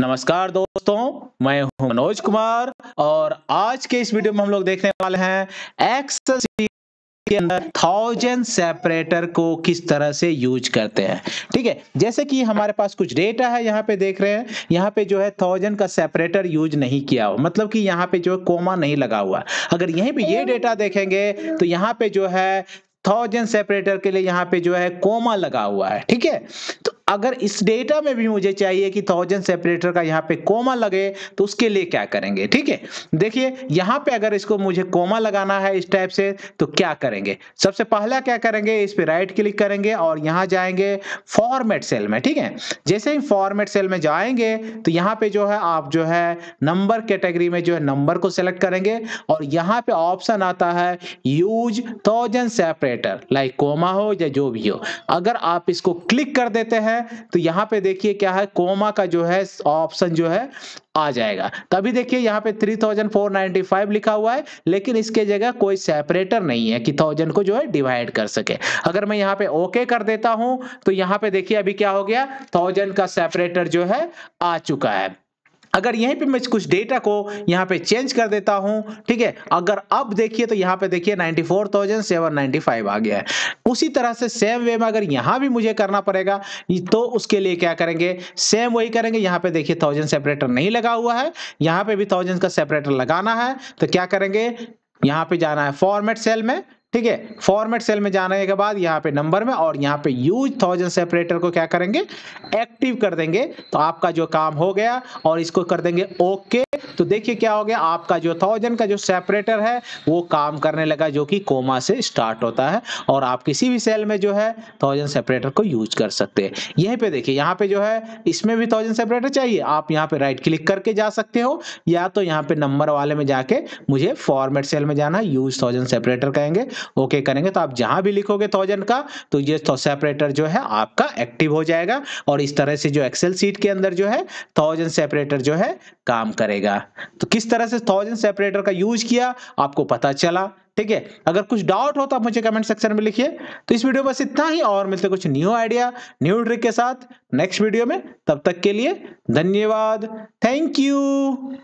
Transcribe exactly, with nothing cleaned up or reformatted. नमस्कार दोस्तों, मैं हूं मनोज कुमार और आज के इस वीडियो में हम लोग देखने वाले हैं एक्सेल शीट के अंदर थाउजेंड सेपरेटर को किस तरह से यूज करते हैं। ठीक है, जैसे कि हमारे पास कुछ डेटा है, यहाँ पे देख रहे हैं, यहाँ पे जो है थाउजेंड का सेपरेटर यूज नहीं किया हुआ, मतलब कि यहाँ पे जो है कोमा नहीं लगा हुआ। अगर यहीं पे ये डेटा देखेंगे तो यहाँ पे जो है थाउजेंड सेपरेटर के लिए यहाँ पे जो है कोमा लगा हुआ है। ठीक है, तो अगर इस डेटा में भी मुझे चाहिए कि थाउजेंड सेपरेटर का यहाँ पे कोमा लगे तो उसके लिए क्या करेंगे। ठीक है, देखिए यहाँ पे अगर इसको मुझे कोमा लगाना है इस टाइप से तो क्या करेंगे। सबसे पहला क्या करेंगे, इस पे राइट क्लिक करेंगे और यहाँ जाएंगे फॉर्मेट सेल में। ठीक है, जैसे ही फॉर्मेट सेल में जाएंगे तो यहाँ पे जो है आप जो है नंबर कैटेगरी में जो है नंबर को सेलेक्ट करेंगे और यहाँ पे ऑप्शन आता है use thousand separator like comma हो या जो भी हो। अगर आप इसको क्लिक कर देते हैं तो यहाँ पे देखिए क्या है, कोमा का जो है ऑप्शन जो है आ जाएगा। तभी देखिए यहाँ पे three thousand four ninety five लिखा हुआ है, लेकिन इसके जगह कोई सेपरेटर नहीं है कि थाउजेंड को जो है डिवाइड कर सके। अगर मैं यहाँ पे ओके कर देता हूं तो यहाँ पे देखिए अभी क्या हो गया, थाउजेंड का सेपरेटर जो है आ चुका है। अगर यहीं पे मैं कुछ डेटा को यहाँ पे चेंज कर देता हूँ, ठीक है, अगर अब देखिए तो यहाँ पे देखिए ninety four thousand seven ninety five आ गया है। उसी तरह से सेम वे में अगर यहाँ भी मुझे करना पड़ेगा तो उसके लिए क्या करेंगे, सेम वही करेंगे। यहाँ पे देखिए थाउजेंड सेपरेटर नहीं लगा हुआ है, यहाँ पे भी थाउजेंड का सेपरेटर लगाना है तो क्या करेंगे, यहाँ पे जाना है फॉर्मेट सेल में। ठीक है, फॉर्मेट सेल में जाने के बाद यहाँ पे नंबर में और यहाँ पे यूज थाउजेंड सेपरेटर को क्या करेंगे, एक्टिव कर देंगे। तो आपका जो काम हो गया और इसको कर देंगे ओके, तो देखिए क्या हो गया, आपका जो थाउजेंड का जो सेपरेटर है वो काम करने लगा, जो कि कोमा से स्टार्ट होता है और आप किसी भी सेल में जो है थाउजेंड सेपरेटर को यूज कर सकते हैं। यहीं पे देखिए यहाँ पे जो है इसमें भी थाउजेंड सेपरेटर चाहिए, आप यहाँ पे राइट क्लिक करके जा सकते हो या तो यहाँ पे नंबर वाले में जाके मुझे फॉर्मेट सेल में जाना है, यूज थाउजेंड सेपरेटर कहेंगे, ओके okay करेंगे, तो आप जहां भी लिखोगे थाउजेंड का तो ये सेपरेटर जो है आपका एक्टिव हो जाएगा और इस तरह से जो एक्सेल सीट के अंदर जो है थाउजेंड सेपरेटर जो है काम करेगा। तो किस तरह से थाउजेंड सेपरेटर का यूज किया आपको पता चला। ठीक है, अगर कुछ डाउट हो तो आप मुझे कमेंट सेक्शन में लिखिए। तो इस वीडियो बस इतना ही और मिलते कुछ न्यू आइडिया न्यू ट्रिक के साथ नेक्स्ट वीडियो में। तब तक के लिए धन्यवाद, थैंक यू।